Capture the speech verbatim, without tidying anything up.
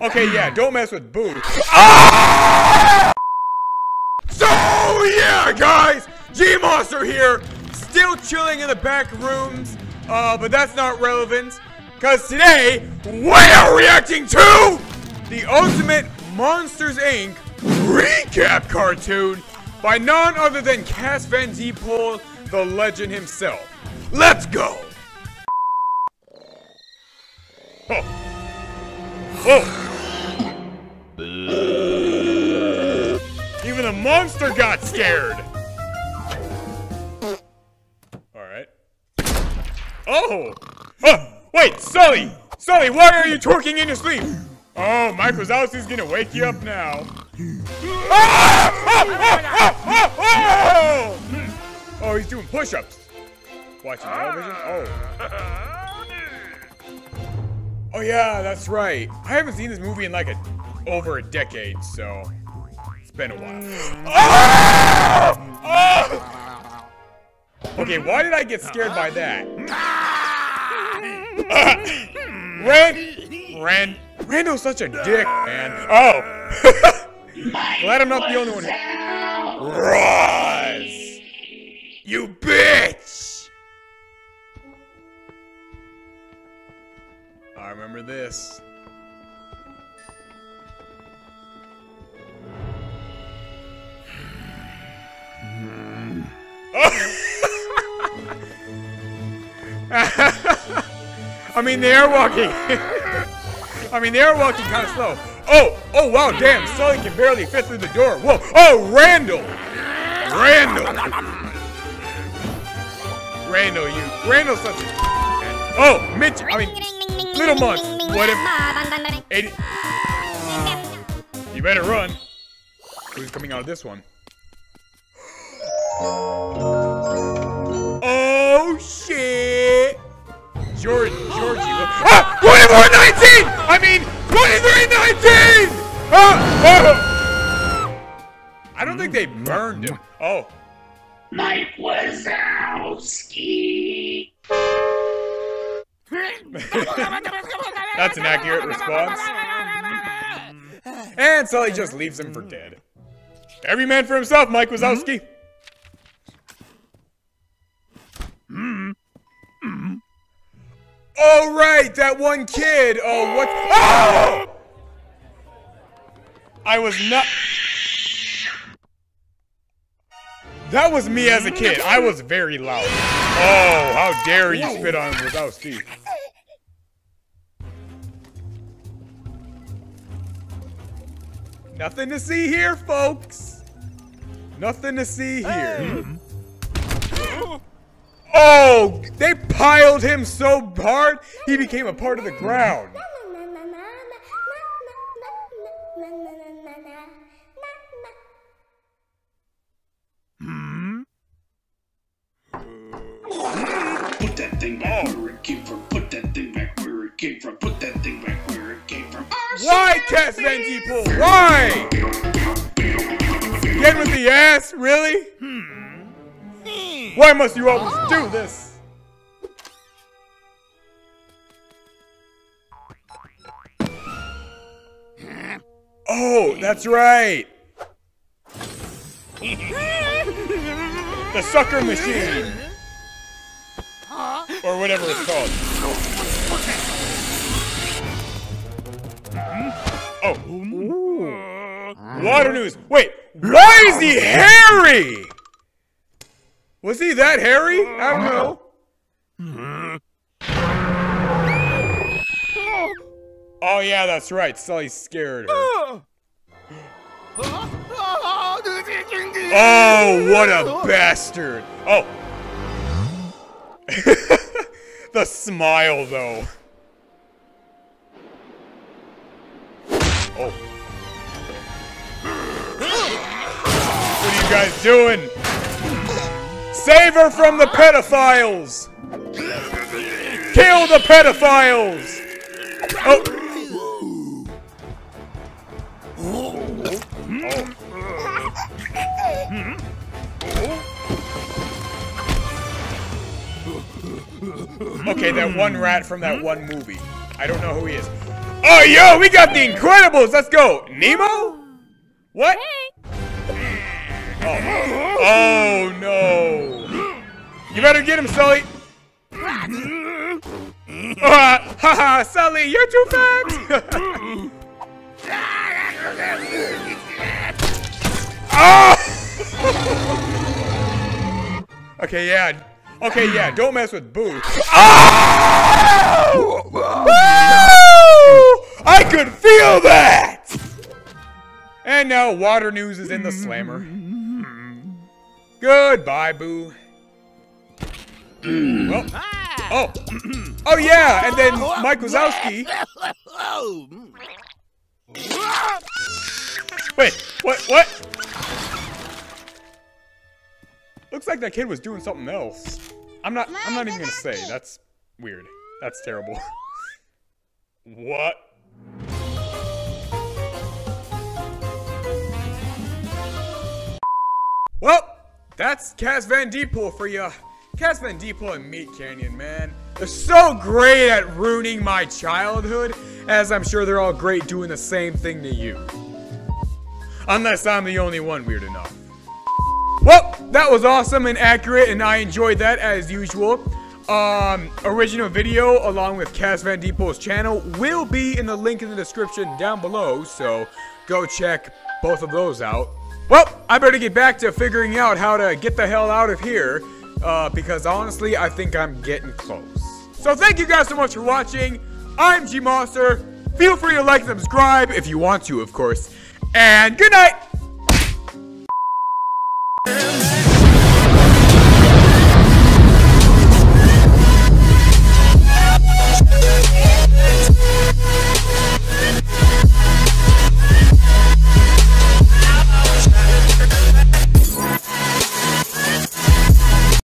Okay, yeah, don't mess with booze. Ah! So yeah, guys, G-Monster here, still chilling in the back rooms, uh, but that's not relevant, because today, we are reacting to the Ultimate Monsters, Incorporated recap cartoon by none other than Cas Van De Pol, the legend himself. Let's go! Oh. Oh. Even the monster got scared! Alright. Oh! Oh! Wait, Sully! Sully, why are you twerking in your sleep? Oh, Mike Wazowski's gonna wake you up now. Oh, he's doing push-ups. Watching television? Oh. Oh yeah, that's right. I haven't seen this movie in like a, over a decade, so it's been a while. Oh! Oh! Okay, why did I get scared by that? Uh, Ren, Ren, Randall's such a dick, man. Oh, glad I'm not the only one. Roz, you bitch. I remember this. I mean, they are walking. I mean, they are walking kind of slow. Oh, oh, wow, damn. Sully can barely fit through the door. Whoa. Oh, Randall. Randall. Randall, you. Randall's such a. Oh, Mitch. I mean. Little months, what if eighty you better run. Who's coming out of this one? Oh shit! George, Georgie, ah! twenty-four nineteen! I mean, twenty-three nineteen! Ah! Oh! I don't think they burned him. Oh. Mike Wazowski! That's an accurate response. And Sully just leaves him for dead. Every man for himself, Mike Wazowski. Mm-hmm. Mm-hmm. All right, that one kid. Oh, what? Oh! I was not. That was me as a kid. I was very loud. Oh, how dare you spit on him without Steve. Nothing to see here, folks. Nothing to see here. Hey. Oh, they piled him so hard, he became a part of the ground. Put that thing back where it came from. Put that thing back where it came from. Put that thing back where it came from. Why, Cas Van De Pol? Why? Get with the ass, really? Hmm. Why must you always oh. do this? Oh, that's right. The sucker machine. Or whatever it's called. Oh. Water news. Wait, why is he hairy? Was he that hairy? I don't know. Oh yeah, that's right. Sully scared her. Oh, what a bastard. Oh. The smile, though. Oh. What are you guys doing? Save her from the pedophiles! Kill the pedophiles! Oh. Oh. Oh. Okay, that one rat from that one movie. I don't know who he is. Oh, yo, we got the Incredibles. Let's go. Nemo? What? Hey. Oh. Oh, no. You better get him, Sully. Haha, uh, Sully, you're too fast. Oh. Okay, yeah. Okay, yeah, don't mess with Boo. Oh! Woo! I could feel that! And now Water News is in the slammer. Goodbye, Boo. Well, oh, oh yeah, and then Mike Wazowski. Wait, what, what? Looks like that kid was doing something else. I'm not I'm not even gonna say. That's weird. That's terrible. What? Well, that's Cas Van De Pol for ya. Cas Van De Pol and Meat Canyon, man. They're so great at ruining my childhood, as I'm sure they're all great doing the same thing to you. Unless I'm the only one weird enough. Well, that was awesome and accurate, and I enjoyed that as usual. Um, original video along with Cas Van De Pol's channel will be in the link in the description down below, so go check both of those out. Well, I better get back to figuring out how to get the hell out of here, uh, because honestly, I think I'm getting close. So thank you guys so much for watching. I'm G Monster. Feel free to like and subscribe if you want to, of course. And good night!